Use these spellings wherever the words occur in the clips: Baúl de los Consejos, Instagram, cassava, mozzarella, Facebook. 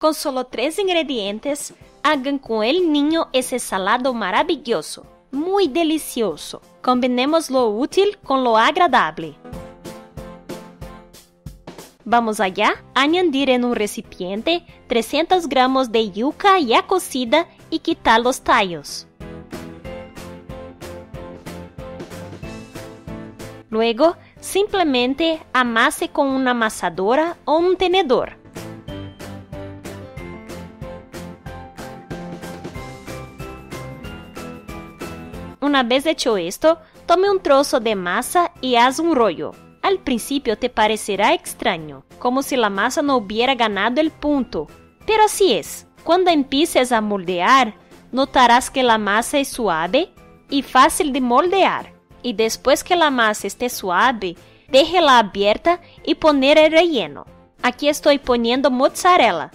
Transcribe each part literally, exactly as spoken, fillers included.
Con solo tres ingredientes, hagan con el niño ese salado maravilloso, muy delicioso. Combinemos lo útil con lo agradable. Vamos allá. Añadir en un recipiente trescientos gramos de yuca ya cocida y quitar los tallos. Luego, simplemente amase con una amasadora o un tenedor. Una vez hecho esto, tome un trozo de masa y haz un rollo. Al principio te parecerá extraño, como si la masa no hubiera ganado el punto, pero así es. Cuando empieces a moldear, notarás que la masa es suave y fácil de moldear. Y después que la masa esté suave, déjela abierta y poner el relleno. Aquí estoy poniendo mozzarella,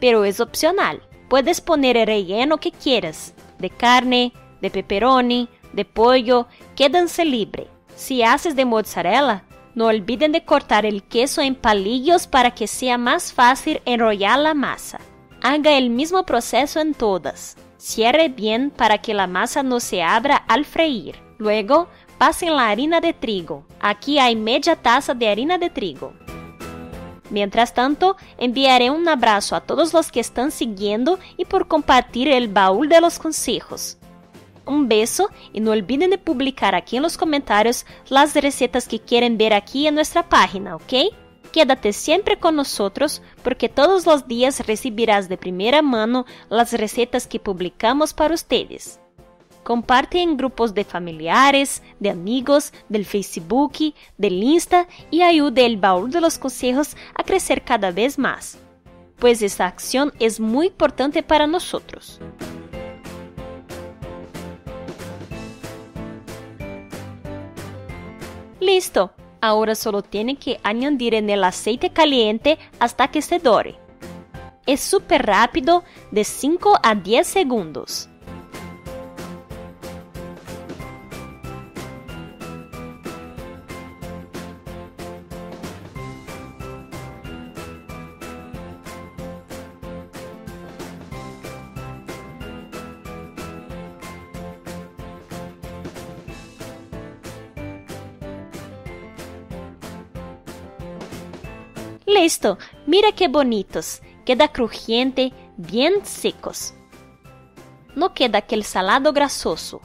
pero es opcional. Puedes poner el relleno que quieras, de carne, de pepperoni, de pollo, quédanse libre. Si haces de mozzarella, no olviden de cortar el queso en palillos para que sea más fácil enrollar la masa. Haga el mismo proceso en todas. Cierre bien para que la masa no se abra al freír. Luego, pasen la harina de trigo. Aquí hay media taza de harina de trigo. Mientras tanto, enviaré un abrazo a todos los que están siguiendo y por compartir el baúl de los consejos. Un beso y no olviden de publicar aquí en los comentarios las recetas que quieren ver aquí en nuestra página, ¿ok? Quédate siempre con nosotros porque todos los días recibirás de primera mano las recetas que publicamos para ustedes. Comparte en grupos de familiares, de amigos, del Facebook, del Insta y ayude el Baúl de los Consejos a crecer cada vez más, pues esta acción es muy importante para nosotros. Listo, ahora solo tienen que añadir en el aceite caliente hasta que se dore. Es súper rápido, de cinco a diez segundos. Listo, mira qué bonitos, queda crujiente, bien secos. No queda aquel salado grasoso.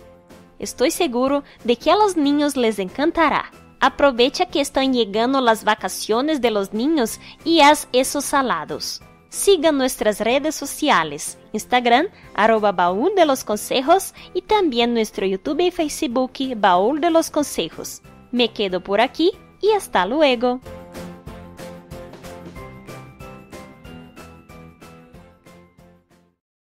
Estoy seguro de que a los niños les encantará. Aprovecha que están llegando las vacaciones de los niños y haz esos salados. Sigan nuestras redes sociales, Instagram, arroba Baúl de los Consejos y también nuestro YouTube y Facebook, Baúl de los Consejos. Me quedo por aquí y hasta luego.